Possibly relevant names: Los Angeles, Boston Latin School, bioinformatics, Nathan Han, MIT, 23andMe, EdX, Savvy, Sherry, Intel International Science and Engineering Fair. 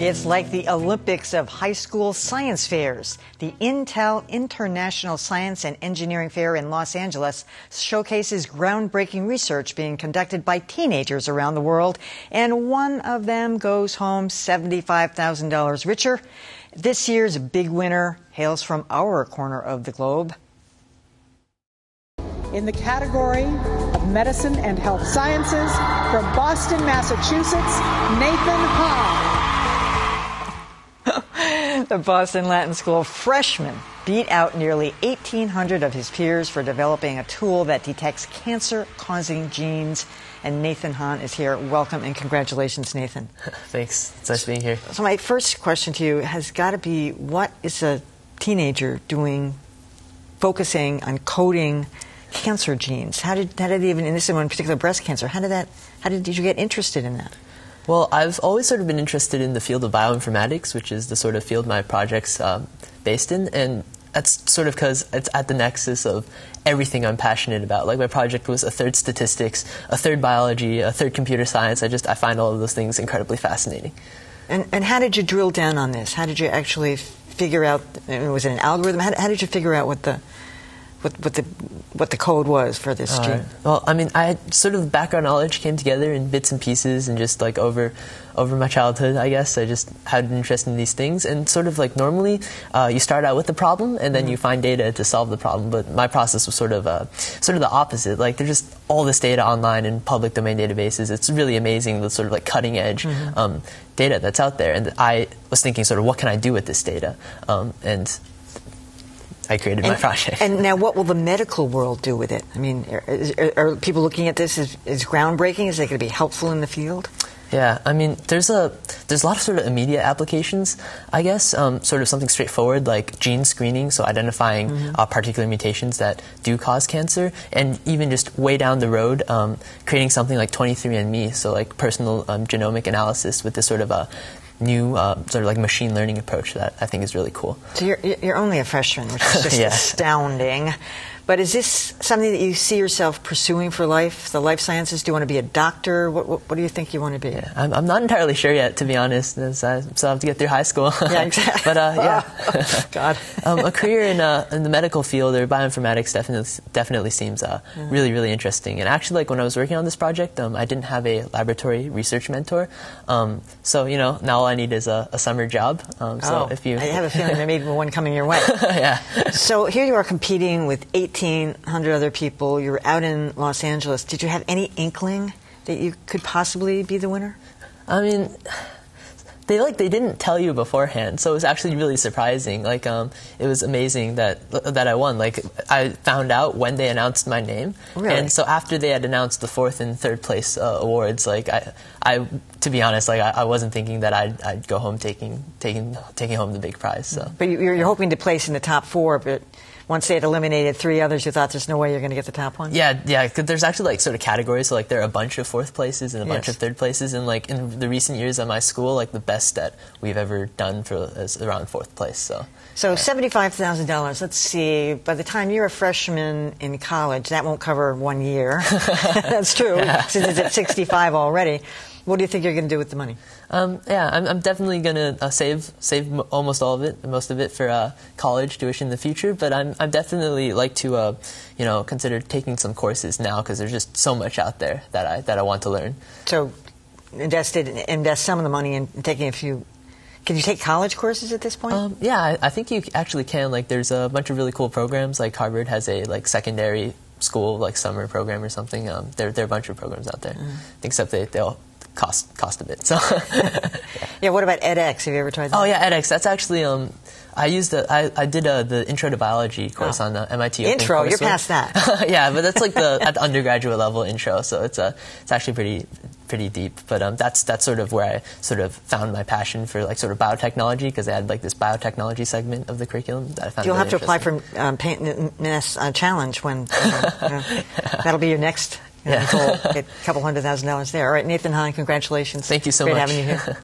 It's like the Olympics of high school science fairs. The Intel International Science and Engineering Fair in Los Angeles showcases groundbreaking research being conducted by teenagers around the world, and one of them goes home $75,000 richer. This year's big winner hails from our corner of the globe. In the category of medicine and health sciences, from Boston, Massachusetts, Nathan Han. The Boston Latin School freshman beat out nearly 1,800 of his peers for developing a tool that detects cancer-causing genes. And Nathan Han is here. Welcome and congratulations, Nathan. Thanks. It's nice being here. So my first question to you has got to be, what is a teenager doing focusing on coding cancer genes? How did even, in this one particular, breast cancer, how did you get interested in that? Well, I've always sort of been interested in the field of bioinformatics, which is the sort of field my project's based in, and that's sort of because it's at the nexus of everything I'm passionate about. Like, my project was a third statistics, a third biology, a third computer science. I find all of those things incredibly fascinating. And how did you drill down on this? How did you actually figure out? Was it an algorithm? How did you figure out what the code was for this gene? Well, I mean, sort of the background knowledge came together in bits and pieces, and just like over my childhood, I guess I just had an interest in these things. And sort of like normally, you start out with a problem, and then you find data to solve the problem. But my process was sort of the opposite. Like, there's just all this data online in public domain databases. It's really amazing, the sort of like cutting edge data that's out there. And I was thinking, sort of, what can I do with this data? And I created my project. And now, what will the medical world do with it? I mean, are people looking at this as groundbreaking? Is it going to be helpful in the field? Yeah, I mean, there's a lot of sort of immediate applications, I guess, sort of something straightforward like gene screening, so identifying particular mutations that do cause cancer, and even just way down the road, creating something like 23andMe, so like personal genomic analysis with this sort of a new sort of like machine learning approach that I think is really cool. So you're only a freshman, which is just astounding. But is this something that you see yourself pursuing for life, the life sciences? Do you want to be a doctor? What do you think you want to be? Yeah, I'm not entirely sure yet, to be honest, as I still have to get through high school. Yeah, exactly. But yeah, God, a career in the medical field or bioinformatics definitely seems really, really interesting. And actually, like, when I was working on this project, I didn't have a laboratory research mentor, so you know, now all I need is a summer job. So if you, I have a feeling there may be one coming your way. Yeah. So here you are competing with 1,800 other people. You were out in Los Angeles. Did you have any inkling that you could possibly be the winner? I mean, they didn't tell you beforehand, so it was actually really surprising. Like, it was amazing that I won. Like, I found out when they announced my name. Really? And so after they had announced the 4th and 3rd place awards, like, I to be honest, like, I wasn't thinking that I'd go home taking home the big prize. So, but you're hoping to place in the top 4, but once they had eliminated 3 others, you thought there's no way you're going to get the top one? Yeah, because there's actually like sort of categories. So like, there are a bunch of 4th places and a bunch of 3rd places. And like, in the recent years at my school, like, the best that we've ever done is around 4th place. So $75,000, let's see, by the time you're a freshman in college, that won't cover one year. That's true, since it's at 65 already. What do you think you're going to do with the money? I'm definitely going to save almost all of it, most of it for college tuition in the future. But I'm definitely like to, you know, consider taking some courses now, because there's just so much out there that I want to learn. So, invest some of the money in taking a few. Can you take college courses at this point? Yeah, I think you actually can. Like, there's a bunch of really cool programs. Like, Harvard has a like secondary school like summer program or something. There are a bunch of programs out there, except they'll cost a bit. So yeah, what about EdX? Have you ever tried that? Oh yeah, EdX. That's actually I did the Intro to Biology course on the MIT. Intro, you're past that. Yeah, but that's like at the undergraduate level intro, so it's actually pretty deep. But that's sort of where I sort of found my passion for like sort of biotechnology, because they had like this biotechnology segment of the curriculum that I found. You'll really have to apply for Paint Challenge when that'll be your next. Yeah. Get a couple $100,000 there. All right, Nathan Han, congratulations. Thank you so much. Great having you here.